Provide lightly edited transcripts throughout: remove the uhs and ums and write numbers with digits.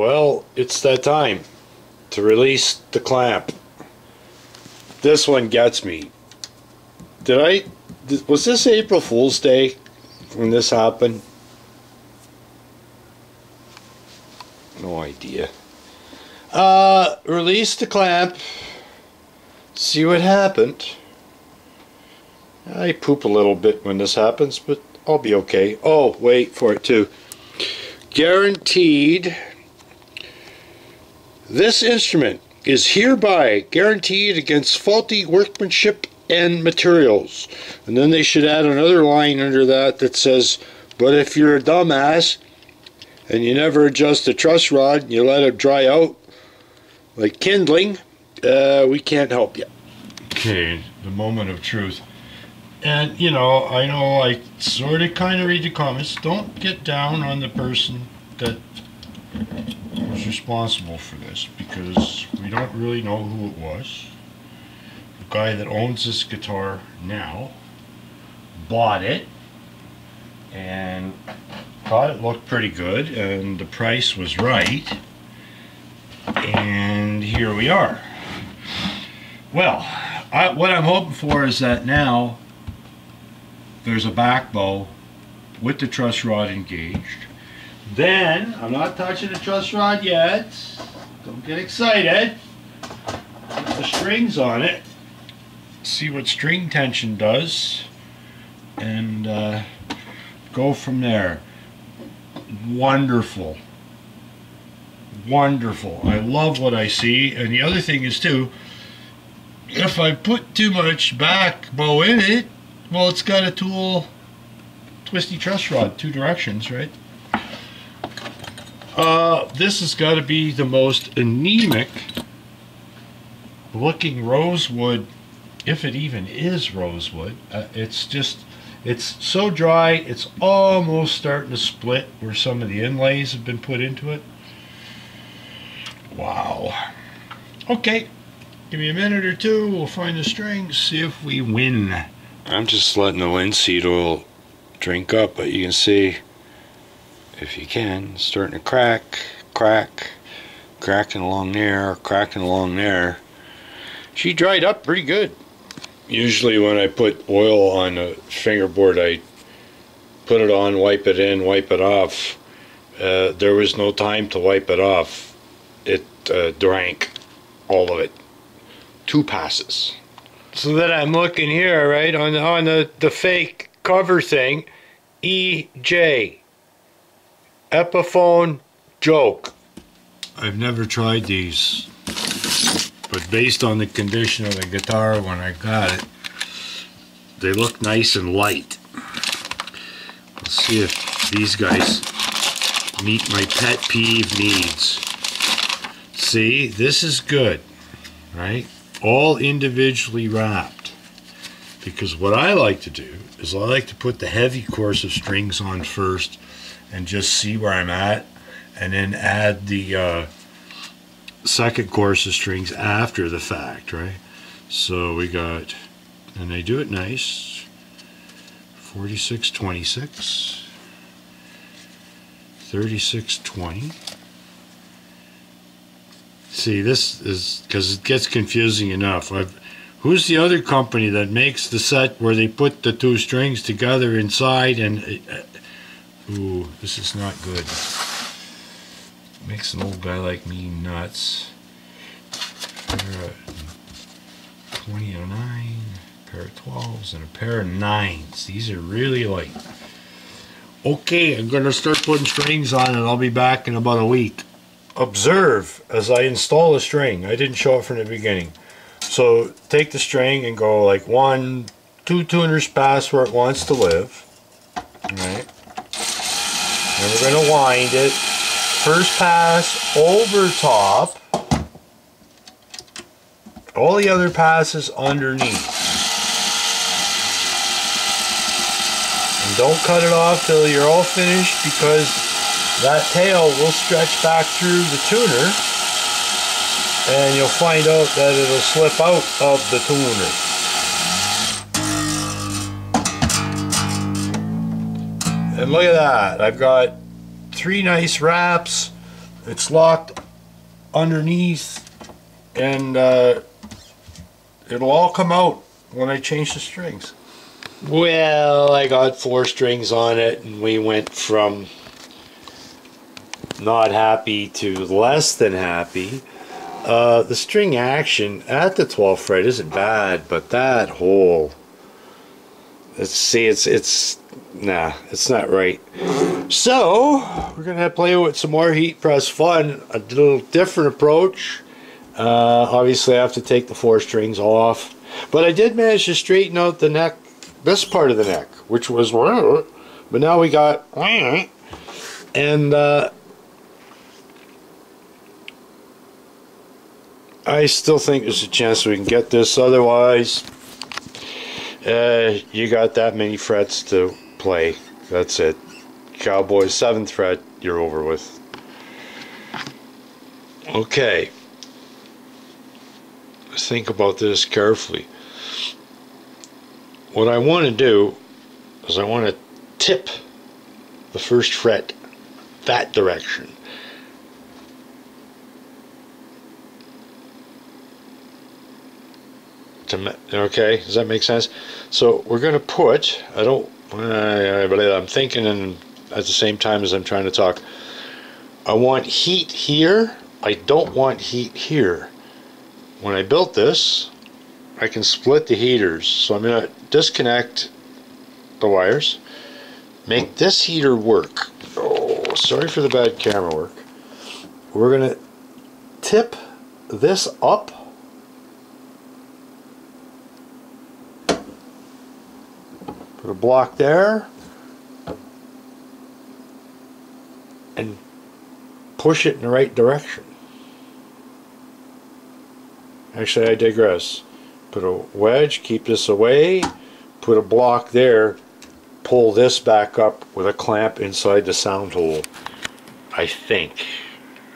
Well, it's that time to release the clamp. This one gets me. Was this April Fool's Day when this happened? No idea. Release the clamp. See what happened. I poop a little bit when this happens, but I'll be okay. Oh, wait for it too. Guaranteed. This instrument is hereby guaranteed against faulty workmanship and materials. And then they should add another line under that that says, but if you're a dumbass and you never adjust the truss rod and you let it dry out like kindling, we can't help you. Okay, the moment of truth. And you know I sort of kind of read the comments. Don't get down on the person that was responsible for this, because we don't really know who it was. The guy that owns this guitar now bought it and thought it looked pretty good and the price was right, and here we are. Well, what I'm hoping for is that now there's a back bow with the truss rod engaged. Then, I'm not touching the truss rod yet. Don't get excited. Put the strings on it. See what string tension does. And go from there. Wonderful. Wonderful. I love what I see. And the other thing is too, if I put too much back bow in it, well, it's got a tool, twisty truss rod, two directions, right? This has got to be the most anemic looking rosewood, if it even is rosewood. It's just, it's so dry, it's almost starting to split where some of the inlays have been put into it. Wow. Okay, give me a minute or two, we'll find the strings, see if we win. I'm just letting the linseed oil drink up, but you can see, if you can, it's starting to cracking along there, cracking along there. She dried up pretty good. Usually when I put oil on a fingerboard, I put it on, wipe it in, wipe it off. There was no time to wipe it off. It drank all of it. 2 passes. So that I'm looking here, right, on the fake cover thing, EJ, Epiphone joke. I've never tried these, but based on the condition of the guitar when I got it, they look nice and light. Let's see if these guys meet my pet peeve needs. See, this is good, right? All individually wrapped, because what I like to do is I like to put the heavy course of strings on first and just see where I'm at, and then add the second course of strings after the fact, right? So we got, and they do it nice, 46-26, 36-20. See, this is because it gets confusing enough. Who's the other company that makes the set where they put the 2 strings together inside? And ooh, this is not good. Makes an old guy like me nuts. Pair of 2009, a pair of 12s, and a pair of 9s. These are really light. Okay, I'm gonna start putting strings on, and I'll be back in about a week. Observe as I install a string. I didn't show it from the beginning. So take the string and go like 1, 2 tuners pass where it wants to live. Right? And we're going to wind it. First pass over top. All the other passes underneath. And don't cut it off till you're all finished, because that tail will stretch back through the tuner, and you'll find out that it'll slip out of the tuner. And look at that, I've got 3 nice wraps, It's locked underneath, and it'll all come out when I change the strings. Well, I got 4 strings on it, and we went from not happy to less than happy. The string action at the 12th fret isn't bad, but that hole, it's not right. So we're gonna play with some more heat press fun, a little different approach. Obviously I have to take the 4 strings off, but I did manage to straighten out the neck, this part of the neck, which was, but now we got, and I still think there's a chance we can get this. Otherwise you got that many frets to play. That's it. Cowboy 7th fret, you're over with. Okay, think about this carefully. What I want to do is I want to tip the 1st fret that direction. Okay, does that make sense? So we're going to put, I'm thinking and at the same time as I'm trying to talk, I want heat here, I don't want heat here. When I built this, I can split the heaters, so I'm going to disconnect the wires, make this heater work. Oh, sorry for the bad camera work. We're going to tip this up, put a block there, and push it in the right direction. Actually, I digress. Put a wedge, keep this away, put a block there, pull this back up with a clamp inside the sound hole. I think.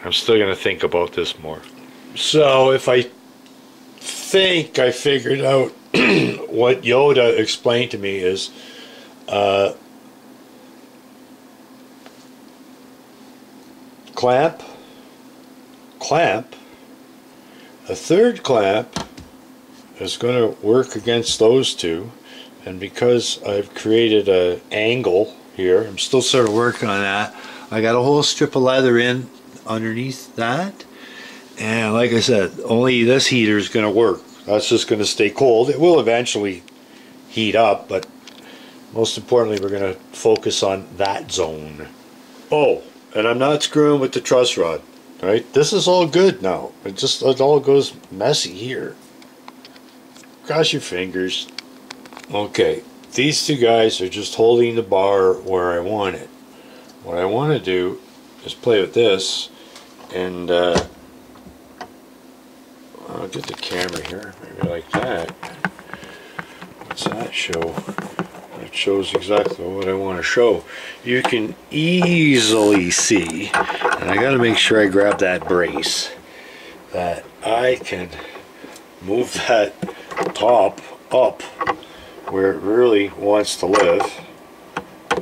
I'm still going to think about this more. So if I think I figured out what Yoda explained to me is clamp, clamp, a 3rd clamp is going to work against those two, and because I've created an angle here, I'm still sort of working on that. I got a whole strip of leather in underneath that, and like I said, only this heater is going to work. That's just going to stay cold. It will eventually heat up, but most importantly we're going to focus on that zone. Oh, and I'm not screwing with the truss rod. Right, this is all good now. It all goes messy here. Cross your fingers. Okay, these two guys are just holding the bar where I want it. What I want to do is play with this, and I'll get the camera here, maybe like that. What's that show? It shows exactly what I want to show. You can easily see, and I got to make sure I grab that brace, that I can move that top up where it really wants to live,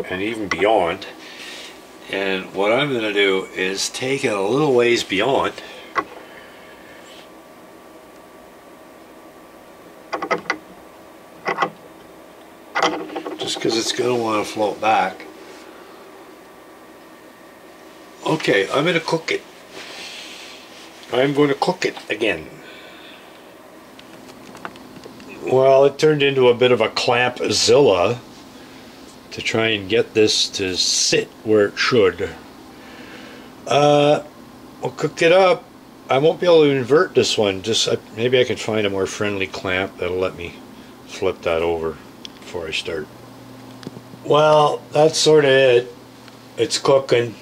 and even beyond. And what I'm going to do is take it a little ways beyond, because it's going to want to float back. Okay, I'm going to cook it. I'm going to cook it again. Well, it turned into a bit of a clampzilla to try and get this to sit where it should. I'll cook it up. I won't be able to invert this one. Just maybe I can find a more friendly clamp that'll let me flip that over before I start. Well, that's sort of it. It's cooking,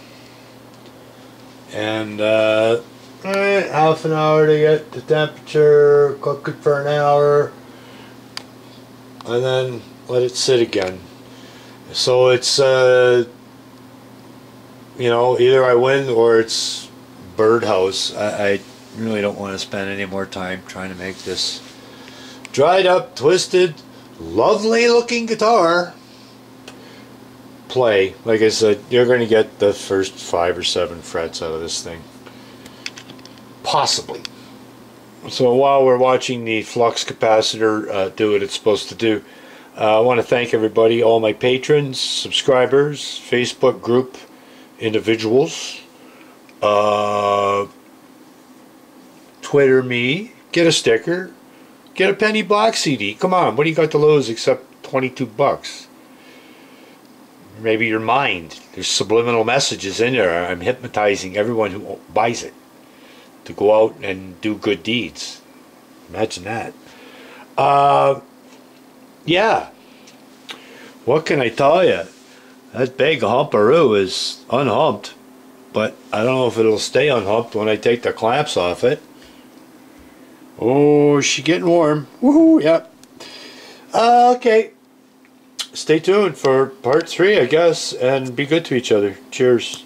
and half an hour to get the temperature, cook it for an hour, and then let it sit again. So it's you know, either I win or it's birdhouse. I really don't want to spend any more time trying to make this dried up, twisted, lovely looking guitar. play, like I said, you're going to get the first 5 or 7 frets out of this thing, possibly. So while we're watching the flux capacitor do what it's supposed to do, I want to thank everybody, all my patrons, subscribers, Facebook group, individuals, Twitter me, get a sticker, get a Penny Black CD. Come on, what do you got to lose except 22 bucks? Maybe your mind. There's subliminal messages in there. I'm hypnotizing everyone who buys it to go out and do good deeds. Imagine that. Yeah. What can I tell you? That big humparoo is unhumped, but I don't know if it'll stay unhumped when I take the clamps off it. Oh, she's getting warm. Woohoo, yep. Okay. Stay tuned for part 3, I guess, and be good to each other. Cheers.